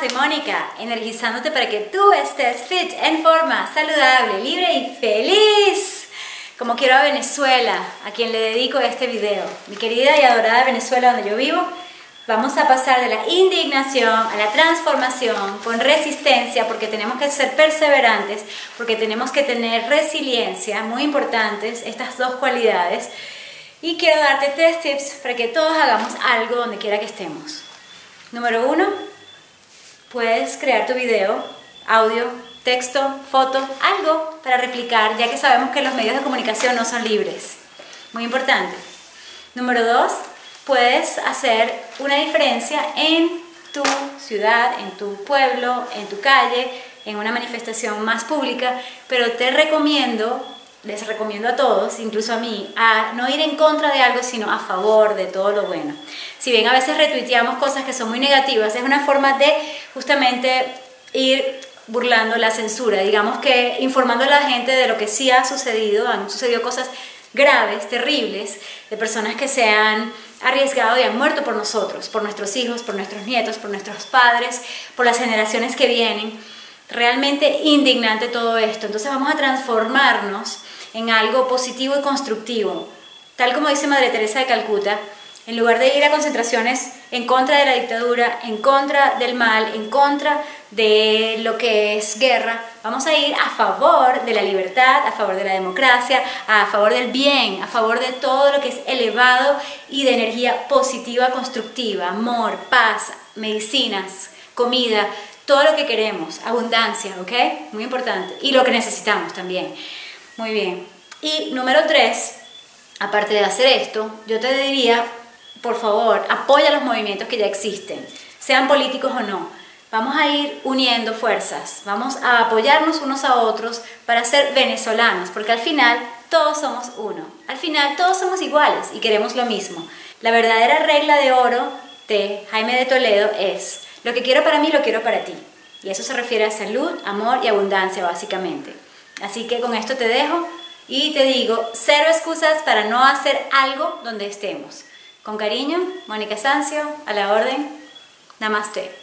soy Mónica, energizándote para que tú estés fit, en forma, saludable, libre y feliz. Como quiero a Venezuela, a quien le dedico este video. Mi querida y adorada Venezuela, donde yo vivo, vamos a pasar de la indignación a la transformación con resistencia, porque tenemos que ser perseverantes, porque tenemos que tener resiliencia, muy importantes estas dos cualidades. Y quiero darte 3 tips para que todos hagamos algo donde quiera que estemos. Número 1, puedes crear tu video, audio, texto, foto, algo para replicar, ya que sabemos que los medios de comunicación no son libres. Muy importante. Número 2, puedes hacer una diferencia en tu ciudad, en tu pueblo, en tu calle, en una manifestación más pública, pero te recomiendo, les recomiendo a todos, incluso a mí, a no ir en contra de algo, sino a favor de todo lo bueno. Si bien a veces retuiteamos cosas que son muy negativas, es una forma de justamente ir burlando la censura, digamos que informando a la gente de lo que sí ha sucedido. Han sucedido cosas graves, terribles, de personas que se han arriesgado y han muerto por nosotros, por nuestros hijos, por nuestros nietos, por nuestros padres, por las generaciones que vienen. Realmente indignante todo esto. Entonces vamos a transformarnos en algo positivo y constructivo. Tal como dice Madre Teresa de Calcuta, en lugar de ir a concentraciones en contra de la dictadura, en contra del mal, en contra de lo que es guerra, vamos a ir a favor de la libertad, a favor de la democracia, a favor del bien, a favor de todo lo que es elevado y de energía positiva, constructiva, amor, paz, medicinas, comida, todo lo que queremos, abundancia, ¿ok? Muy importante. Y lo que necesitamos también. Muy bien. Y número 3, aparte de hacer esto, yo te diría, por favor, apoya los movimientos que ya existen, sean políticos o no. Vamos a ir uniendo fuerzas, vamos a apoyarnos unos a otros para ser venezolanos, porque al final todos somos uno, al final todos somos iguales y queremos lo mismo. La verdadera regla de oro de Jaime de Toledo es: lo que quiero para mí, lo quiero para ti. Y eso se refiere a salud, amor y abundancia, básicamente. Así que con esto te dejo y te digo, cero excusas para no hacer algo donde estemos. Con cariño, Mónica Sancio, a la orden. Namaste.